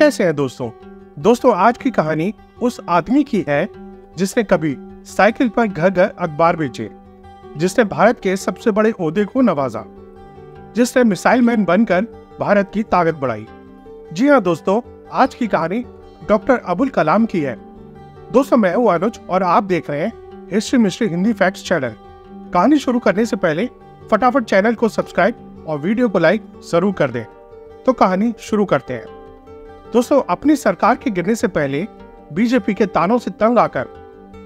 कैसे हैं दोस्तों? आज की कहानी उस आदमी की है जिसने कभी साइकिल पर घर घर अखबार बेचे, जिसने भारत के सबसे बड़े ओहदे को नवाजा, जिसने मिसाइल मैन बनकर भारत की ताकत बढ़ाई। जी हाँ दोस्तों, आज की कहानी डॉक्टर अब्दुल कलाम की है। दोस्तों मैं हूँ अनुज और आप देख रहे हैं history mystery Hindi facts channel. कहानी शुरू करने से पहले फटाफट चैनल को सब्सक्राइब और वीडियो को लाइक जरूर कर दें। तो कहानी शुरू करते हैं। दोस्तों अपनी सरकार के गिरने से पहले बीजेपी के तानों से तंग आकर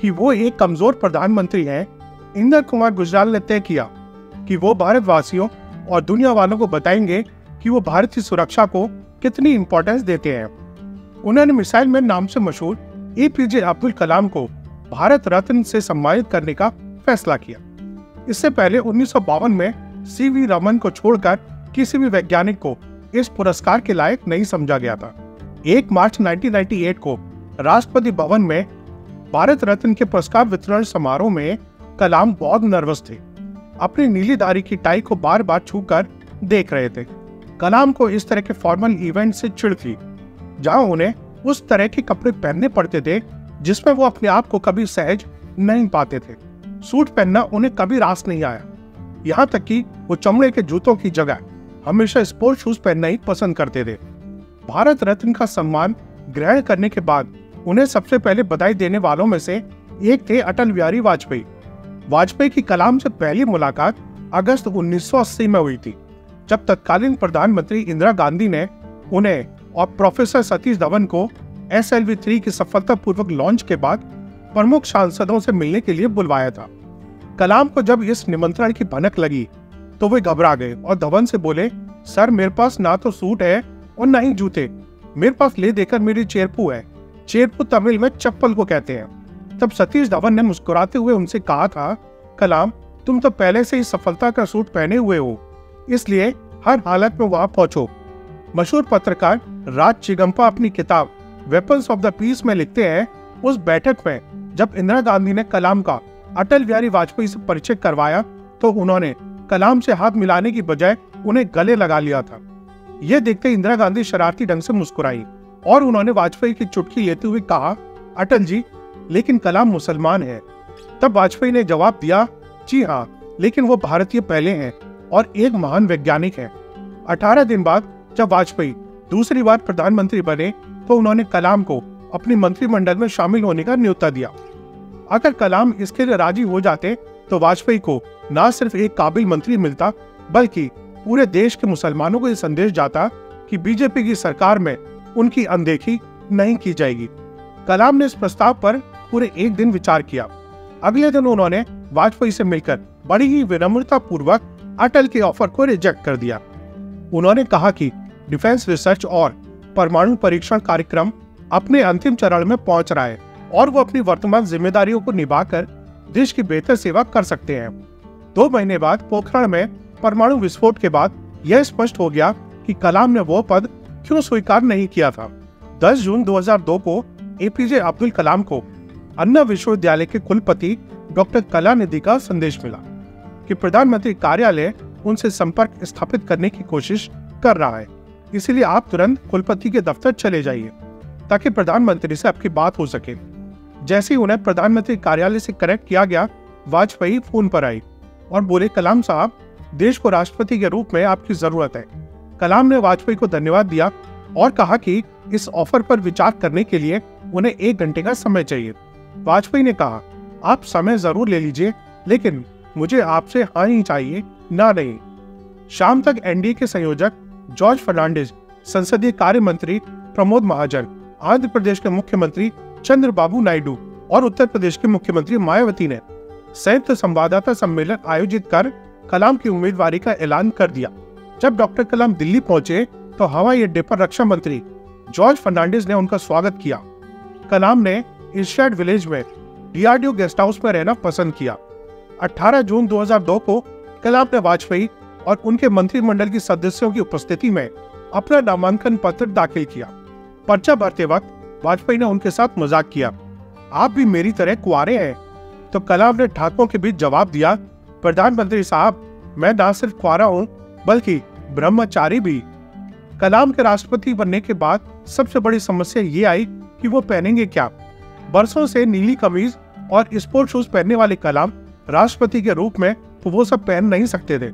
कि वो एक कमजोर प्रधानमंत्री है, इंदर कुमार गुजराल ने तय किया कि वो भारतवासियों और दुनिया वालों को बताएंगे कि वो भारत की सुरक्षा को कितनी इम्पोर्टेंस देते हैं। उन्होंने मिसाइल मैन नाम से मशहूर एपीजे अब्दुल कलाम को भारत रत्न से सम्मानित करने का फैसला किया। इससे पहले 1952 में सीवी रमन को छोड़कर किसी भी वैज्ञानिक को इस पुरस्कार के लायक नहीं समझा गया था। 1 मार्च 1998 को राष्ट्रपति भवन में भारत रत्न के पुरस्कार वितरण समारोह में कलाम बहुत नर्वस थे। अपनी नीली धारी की टाई को बार बार छूकर देख रहे थे। कलाम को इस तरह के फॉर्मल इवेंट से चिढ़ थी, जहां उन्हें उस तरह के कपड़े पहनने पड़ते थे जिसमें वो अपने आप को कभी सहज नहीं पाते थे। सूट पहनना उन्हें कभी रास नहीं आया, यहाँ तक कि वो चमड़े के जूतों की जगह हमेशा स्पोर्ट शूज पहनना ही पसंद करते थे। भारत रत्न का सम्मान ग्रहण करने के बाद उन्हें सबसे पहले बधाई देने वालों में से एक थे अटल बिहारी वाजपेयी। वाजपेयी की कलाम से पहली मुलाकात अगस्त 1980 में हुई थी, जब तत्कालीन प्रधानमंत्री इंदिरा गांधी ने उन्हें और प्रोफेसर सतीश धवन को SLV-3 की सफलतापूर्वक लॉन्च के बाद प्रमुख सांसदों से मिलने के लिए बुलवाया था। कलाम को जब इस निमंत्रण की भनक लगी तो वे घबरा गए और धवन से बोले, सर मेरे पास ना तो सूट है और ना ही जूते, मेरे पास ले देकर मेरी चेरपू है। चेरपू तमिल में चप्पल को कहते हैं। तब सतीश धवन ने मुस्कुराते हुए उनसे कहा था, कलाम तुम तो पहले से ही सफलता का सूट पहने हुए हो, इसलिए हर हालत में वहां पहुंचो। मशहूर पत्रकार राज चिंगम्पा अपनी किताब वेपन्स ऑफ द पीस में लिखते हैं, उस बैठक में जब इंदिरा गांधी ने कलाम का अटल बिहारी वाजपेयी से परिचय करवाया तो उन्होंने कलाम से हाथ मिलाने की बजाय उन्हें गले लगा लिया था। यह देखते इंदिरा गांधी शरारती ढंग से मुस्कुराई और उन्होंने वाजपेयी की चुटकी लेते हुए कहा, अटल जी लेकिन कलाम मुसलमान है। तब वाजपेयी ने जवाब दिया, जी हाँ लेकिन वो भारतीय पहले हैं और एक महान वैज्ञानिक हैं। 18 दिन बाद जब वाजपेयी दूसरी बार प्रधानमंत्री बने तो उन्होंने कलाम को अपनी मंत्रिमंडल में शामिल होने का न्योता दिया। अगर कलाम इसके लिए राजी हो जाते तो वाजपेयी को न सिर्फ एक काबिल मंत्री मिलता बल्कि पूरे देश के मुसलमानों को यह संदेश जाता कि बीजेपी की सरकार में उनकी अनदेखी नहीं की जाएगी। कलाम ने इस प्रस्ताव पर पूरे एक दिन विचार किया। अगले दिन उन्होंने वाजपेयी से मिलकर बड़ी ही विनम्रता पूर्वक अटल के ऑफर को रिजेक्ट कर दिया। उन्होंने कहा कि डिफेंस रिसर्च और परमाणु परीक्षण कार्यक्रम अपने अंतिम चरण में पहुंच रहा है और वो अपनी वर्तमान जिम्मेदारियों को निभाकर देश की बेहतर सेवा कर सकते हैं। 2 महीने बाद पोखरण में परमाणु विस्फोट के बाद यह स्पष्ट हो गया कि कलाम ने वो पद क्यों स्वीकार नहीं किया था। 10 जून 2002 को एपीजे अब्दुल कलाम को अन्ना विश्वविद्यालय के कुलपति डॉक्टर कलानिधि का संदेश मिला कि प्रधानमंत्री कार्यालय उनसे संपर्क स्थापित करने की कोशिश कर रहा है, इसलिए आप तुरंत कुलपति के दफ्तर चले जाइए ताकि प्रधानमंत्री से आपकी बात हो सके। जैसे ही उन्हें प्रधानमंत्री कार्यालय से कनेक्ट किया गया, वाजपेयी फोन पर आई और बोले, कलाम साहब देश को राष्ट्रपति के रूप में आपकी जरूरत है। कलाम ने वाजपेयी को धन्यवाद दिया और कहा कि इस ऑफर पर विचार करने के लिए उन्हें 1 घंटे का समय चाहिए। वाजपेयी ने कहा, आप समय जरूर ले लीजिए लेकिन मुझे आपसे हाँ ही चाहिए ना नहीं। शाम तक एनडीए के संयोजक जॉर्ज फर्नांडिस, संसदीय कार्य मंत्री प्रमोद महाजन, आंध्र प्रदेश के मुख्यमंत्री चंद्रबाबू नायडू और उत्तर प्रदेश के मुख्यमंत्री मायावती ने संयुक्त संवाददाता सम्मेलन आयोजित कर कलाम की उम्मीदवारी का ऐलान कर दिया। जब डॉक्टर कलाम दिल्ली पहुंचे तो हवाई अड्डे पर रक्षा मंत्री जॉर्ज फर्नांडिस ने उनका स्वागत किया। कलाम ने इर्शाड विलेज में डीआरडीओ गेस्ट हाउस में रहना पसंद किया। 18 जून 2002 को कलाम ने वाजपेयी और उनके मंत्रिमंडल के सदस्यों की उपस्थिति में अपना नामांकन पत्र दाखिल किया। पर्चा भरते वक्त वाजपेयी ने उनके साथ मजाक किया, आप भी मेरी तरह कुंवारे हैं? तो कलाम ने ठाकों के बीच जवाब दिया, प्रधानमंत्री साहब मैं ना सिर्फ कुंवारा हूँ बल्कि ब्रह्मचारी भी। कलाम के राष्ट्रपति बनने के बाद सबसे बड़ी समस्या ये आई कि वो पहनेंगे क्या। बरसों से नीली कमीज और स्पोर्ट शूज पहनने वाले कलाम राष्ट्रपति के रूप में तो वो सब पहन नहीं सकते थे।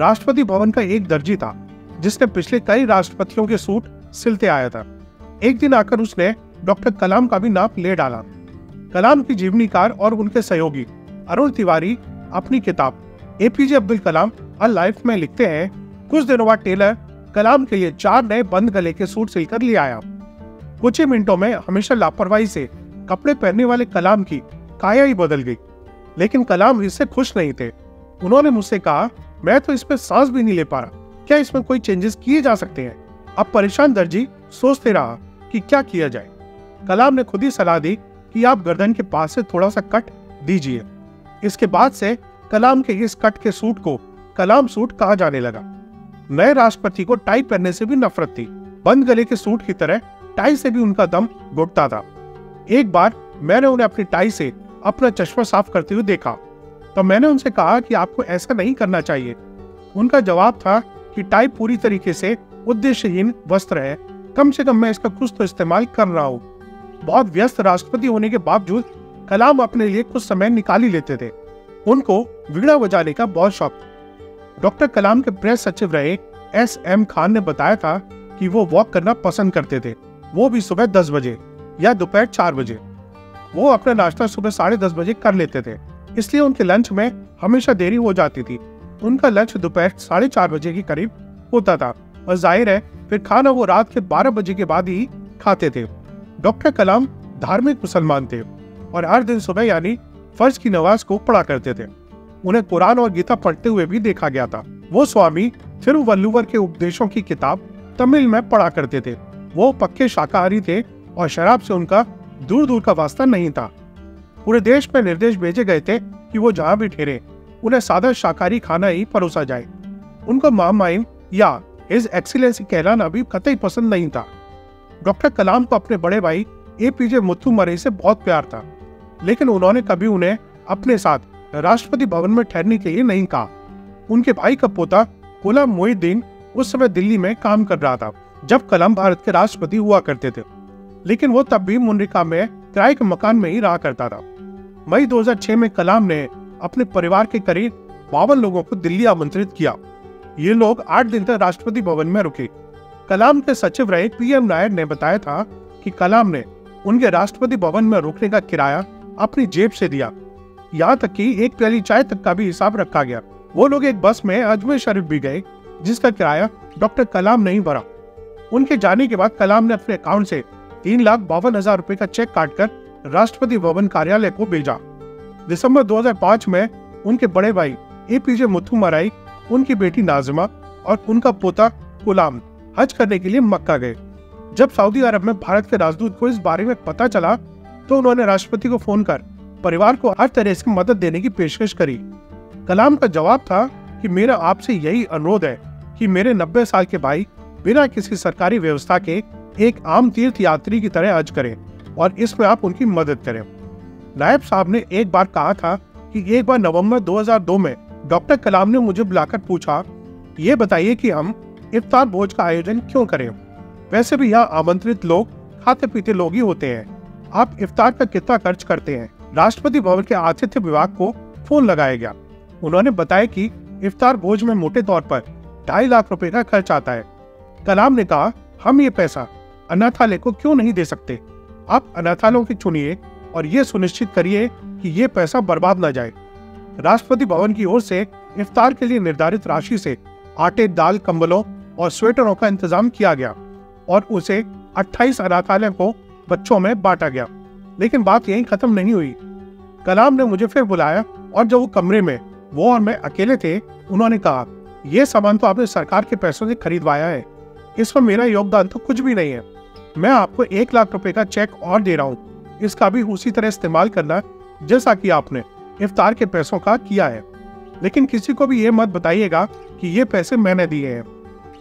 राष्ट्रपति भवन का एक दर्जी था जिसने पिछले कई राष्ट्रपतियों के सूट सिलते आया था। एक दिन आकर उसने डॉक्टर कलाम का भी नाप ले डाला। कलाम की जीवनीकार और उनके सहयोगी अरुण तिवारी अपनी किताब APJ Abdul Kalam a life में लिखते हैं, कुछ दिनों बाद टेलर कलाम के लिए 4 नए बंद गले के सूट सिलकर ले आया। कुछ ही मिनटों में हमेशा लापरवाही से कपड़े पहनने वाले कलाम की काया ही बदल गई, लेकिन कलाम इससे खुश नहीं थे। उन्होंने मुझसे कहा, मैं तो इसमें सांस भी नहीं ले पा रहा, क्या इसमें कोई चेंजेस किए जा सकते हैं। अब परेशान दर्जी सोचते रहा कि क्या किया जाए। कलाम ने खुद ही सलाह दी कि आप गर्दन के पास से थोड़ा सा कट दीजिए। इसके बाद से कलाम के इस कट के सूट को कलाम सूट कहा जाने लगा। नए राष्ट्रपति को टाई पहनने से भी नफरत थी। बंद गले के सूट की तरह टाई से भी उनका दम घुटता था। एक बार मैंने उन्हें अपनी टाई से अपना चश्मा साफ करते हुए देखा, तो मैंने उनसे कहा कि आपको ऐसा नहीं करना चाहिए। उनका जवाब था कि टाई पूरी तरीके से उद्देश्यहीन वस्त्र है, कम से कम मैं इसका कुछ तो इस्तेमाल कर रहा हूँ। बहुत व्यस्त राष्ट्रपति होने के बावजूद कलाम अपने लिए कुछ समय निकाल ही लेते थे। उनको वीणा बजाने का बहुत शौक था। डॉक्टर कलाम के प्रेस सचिव रहे S.M. खान ने बताया था कि वो वॉक करना पसंद करते थे, वो भी सुबह 10 बजे या दोपहर 4 बजे। वो अपना नाश्ता सुबह 10:30 बजे कर लेते थे, इसलिए उनके लंच में हमेशा देरी हो जाती थी। उनका लंच दोपहर 4:30 बजे के करीब होता था और जाहिर है फिर खाना वो रात के 12 बजे के बाद ही खाते थे। डॉक्टर कलाम धार्मिक मुसलमान थे और हर दिन सुबह यानी फर्ज की नमाज को पढ़ा करते थे। उन्हें कुरान और गीता पढ़ते हुए भी देखा गया था। वो स्वामी थिरुवल्लुवर के उपदेशों की किताब तमिल में पढ़ा करते थे। वो पक्के शाकाहारी थे और शराब से उनका दूर दूर का वास्ता नहीं था। पूरे देश में निर्देश भेजे गए थे कि वो जहाँ भी ठहरे उन्हें सादा शाकाहारी खाना ही परोसा जाए। उनको महामहिम या हिज एक्सीलेंसी कहलाना भी कतई पसंद नहीं था। डॉक्टर कलाम को अपने बड़े भाई एपीजे मुथु मराई से बहुत प्यार था, लेकिन उन्होंने कभी उन्हें अपने साथ राष्ट्रपति भवन में ठहरने के लिए नहीं कहा। उनके भाई का पोता गुलाम मोहिउद्दीन उस समय दिल्ली में काम कर रहा था जब कलाम भारत के राष्ट्रपति हुआ करते थे, लेकिन वो तब भी मुनरिका में किराए के मकान में ही रहा करता था। मई 2006 में कलाम ने अपने परिवार के करीब 52 लोगों को दिल्ली आमंत्रित किया। ये लोग 8 दिन तक राष्ट्रपति भवन में रुके। कलाम के सचिव रहे PM नायर ने बताया था कि कलाम ने उनके राष्ट्रपति भवन में रुकने का किराया अपनी जेब से दिया, यहाँ तक कि एक प्याली चाय तक का भी हिसाब रखा गया। वो लोग एक बस में अजमेर शरीफ भी गए जिसका किराया डॉक्टर कलाम ने ही भरा। उनके जाने के बाद कलाम ने अपने अकाउंट से 3,52,000 रुपए का चेक काटकर राष्ट्रपति भवन कार्यालय को भेजा। दिसंबर 2005 में उनके बड़े भाई एपीजे मुथु मराई, उनकी बेटी नाजिमा और उनका पोता गुलाम हज करने के लिए मक्का गए। जब सऊदी अरब में भारत के राजदूत को इस बारे में पता चला तो उन्होंने राष्ट्रपति को फोन कर परिवार को हर तरह से मदद देने की पेशकश करी। कलाम का जवाब था कि मेरा आपसे यही अनुरोध है कि मेरे 90 साल के भाई बिना किसी सरकारी व्यवस्था के एक आम तीर्थ यात्री की तरह हज करें और इसमें आप उनकी मदद करें। नायब साहब ने एक बार कहा था कि एक बार नवंबर 2002 में डॉक्टर कलाम ने मुझे बुलाकर पूछा, ये बताइए कि हम इफ्तार भोज का आयोजन क्यों करें, वैसे भी यहाँ आमंत्रित लोग खाते पीते लोग ही होते हैं, आप इफ्तार का कितना खर्च करते हैं। राष्ट्रपति भवन के आतिथ्य विभाग को फोन लगाया गया। उन्होंने बताया कि इफ्तार भोज में मोटे तौर पर 2.5 लाख रुपए का खर्च आता है। कलाम ने कहा, हम ये पैसा अनाथालय को क्यों नहीं दे सकते, आप अनाथालयों की चुनिए और ये सुनिश्चित करिए कि ये पैसा बर्बाद न जाए। राष्ट्रपति भवन की ओर से इफ्तार के लिए निर्धारित राशि से आटे, दाल, कंबलों और स्वेटरों का इंतजाम किया गया और उसे 28 अनाथालयों को बच्चों में बांटा गया। लेकिन बात यहीं खत्म नहीं हुई। कलाम ने मुझे फिर बुलाया और जब वो कमरे में वो और मैं अकेले थे, उन्होंने कहा, यह सामान तो आपने सरकार के पैसों से खरीदवाया है, इसमें मेरा योगदान तो कुछ भी नहीं है। मैं आपको 1 लाख रुपए का चेक और दे रहा हूँ, इसका भी उसी तरह इस्तेमाल करना जैसा कि आपने इफ्तार के पैसों का किया है, लेकिन किसी को भी ये मत बताइएगा कि ये पैसे मैंने दिए हैं।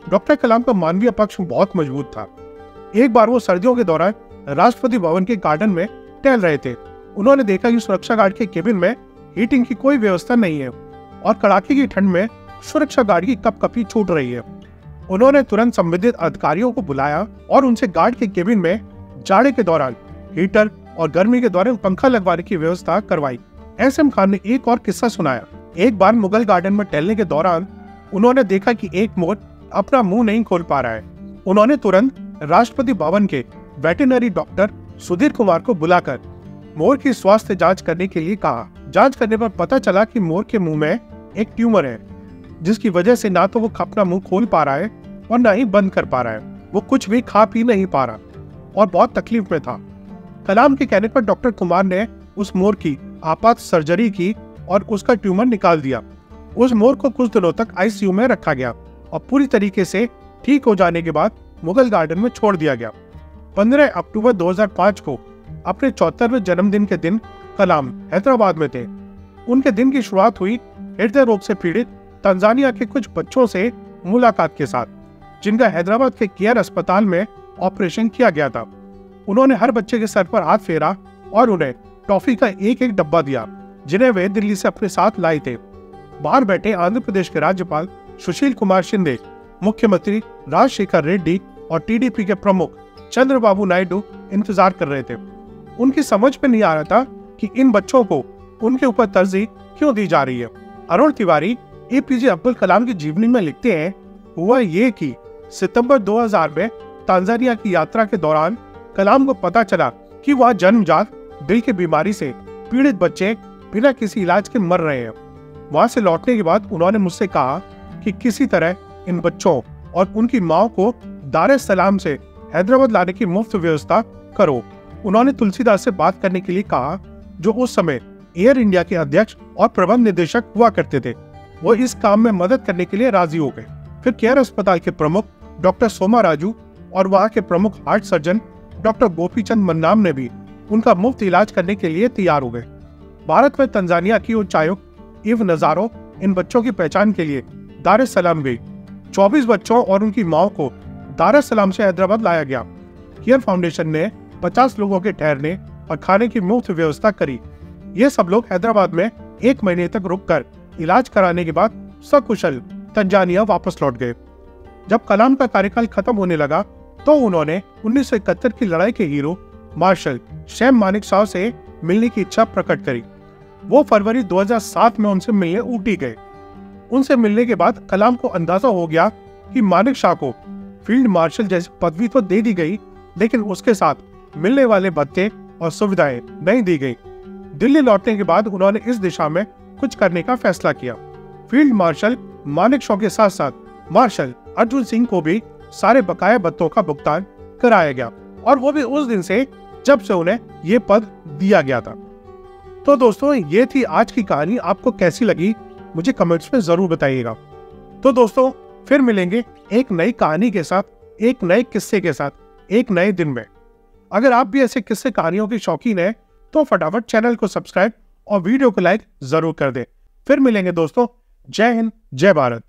डॉक्टर कलाम का मानवीय पक्ष बहुत मजबूत था। एक बार वो सर्दियों के दौरान राष्ट्रपति भवन के गार्डन में टहल रहे थे। उन्होंने देखा कि सुरक्षा गार्ड के केबिन में हीटिंग की कोई व्यवस्था नहीं है और कड़ाके की ठंड में सुरक्षा गार्ड की कपकपी छूट रही है। उन्होंने तुरंत संबंधित अधिकारियों को बुलाया और उनसे गार्ड के केबिन में जाड़े के दौरान हीटर और गर्मी के दौरान पंखा लगवाने की व्यवस्था करवाई। एसएम खान ने एक और किस्सा सुनाया। एक बार मुगल गार्डन में टहलने के दौरान उन्होंने देखा कि एक मोर अपना मुंह नहीं खोल पा रहा है। उन्होंने तुरंत राष्ट्रपति भवन के वेटरनरी डॉक्टर सुधीर कुमार को बुलाकर मोर की स्वास्थ्य जांच करने के लिए कहा। जांच करने पर पता चला कि मोर के मुंह में एक ट्यूमर है, जिसकी वजह से ना तो वो अपना मुंह खोल पा रहा है और ना ही बंद कर पा रहा है। वो कुछ भी खा पी नहीं पा रहा और बहुत तकलीफ में था। कलाम के कहने पर डॉक्टर कुमार ने उस मोर की आपात सर्जरी की और उसका ट्यूमर निकाल दिया। उस मोर को कुछ दिनों तक आईसीयू में रखा गया और पूरी तरीके से ठीक हो जाने के बाद मुगल गार्डन में छोड़ दिया गया। 15 अक्टूबर 2005 को अपने 74वें जन्मदिन के दिन कलाम हैदराबाद में थे। उनके दिन की शुरुआत हुई हृदय रोग से पीड़ित तंजानिया के कुछ बच्चों से मुलाकात के साथ, जिनका हैदराबाद के केयर अस्पताल में ऑपरेशन किया गया था। उन्होंने हर बच्चे के सर पर हाथ फेरा और उन्हें टॉफी का एक एक डब्बा दिया, जिन्हें वे दिल्ली से अपने साथ लाए थे। बाहर बैठे आंध्र प्रदेश के राज्यपाल सुशील कुमार शिंदे, मुख्यमंत्री राजशेखर रेड्डी और टीडीपी के प्रमुख चंद्रबाबू नायडू इंतजार कर रहे थे। उनकी समझ में नहीं आ रहा था कि इन बच्चों को उनके ऊपर तरजीह क्यों दी जा रही है। अरुण तिवारी एपीजे अब्दुल कलाम की जीवनी में लिखते हैं, हुआ ये कि सितंबर 2000 में तांजानिया की यात्रा के दौरान कलाम को पता चला कि वहाँ जन्मजात दिल की बीमारी से पीड़ित बच्चे बिना किसी इलाज के मर रहे हैं। वहाँ से लौटने के बाद उन्होंने मुझसे कहा कि किसी तरह इन बच्चों और उनकी माँ को दारे सलाम से हैदराबाद लाने की मुफ्त व्यवस्था करो। उन्होंने तुलसीदास से बात करने के लिए कहा, जो उस समय एयर इंडिया के अध्यक्ष और प्रबंध निदेशक हुआ करते थे। वो इस काम में मदद करने के लिए राजी हो गए। फिर केयर अस्पताल के प्रमुख डॉक्टर सोमा राजू और वहाँ के प्रमुख heart surgeon doctor Gopichand Mannam ने भी उनका मुफ्त इलाज करने के लिए तैयार हो गए। भारत में तंजानिया की उच्चायुक्त इव नजारों इन बच्चों की पहचान के लिए दारे सलाम गई। 24 बच्चों और उनकी माओ को दारे सलाम से हैदराबाद लाया गया। केयर फाउंडेशन ने 50 लोगों के ठहरने और खाने की मुफ्त व्यवस्था करी। ये सब लोग हैदराबाद में एक महीने तक रुककर इलाज कराने के बाद सकुशल तंजानिया वापस लौट गए। जब कलाम का कार्यकाल खत्म होने लगा तो उन्होंने 1971 की लड़ाई के hero marshal Shem Manekshaw से मिलने की इच्छा प्रकट करी। वो फरवरी 2007 में उनसे मिलने ऊटी गए। उनसे मिलने के बाद कलाम को अंदाजा हो गया कि मानिक शाह को फील्ड मार्शल जैसी पदवी तो दे दी गई, लेकिन उसके साथ मिलने वाले भत्ते और सुविधाएं नहीं दी गई। दिल्ली लौटने के बाद उन्होंने इस दिशा में कुछ करने का फैसला किया। फील्ड मार्शल मानिक शाह के साथ साथ मार्शल अर्जुन सिंह को भी सारे बकाया भत्तों का भुगतान कराया गया और वो भी उस दिन से जब से उन्हें ये पद दिया गया था। तो दोस्तों, ये थी आज की कहानी। आपको कैसी लगी मुझे कमेंट्स में जरूर बताइएगा। तो दोस्तों, फिर मिलेंगे एक नई कहानी के साथ, एक नए किस्से के साथ, एक नए दिन में। अगर आप भी ऐसे किस्से कहानियों के शौकीन हैं तो फटाफट चैनल को सब्सक्राइब और वीडियो को लाइक जरूर कर दें। फिर मिलेंगे दोस्तों। जय हिंद, जय भारत।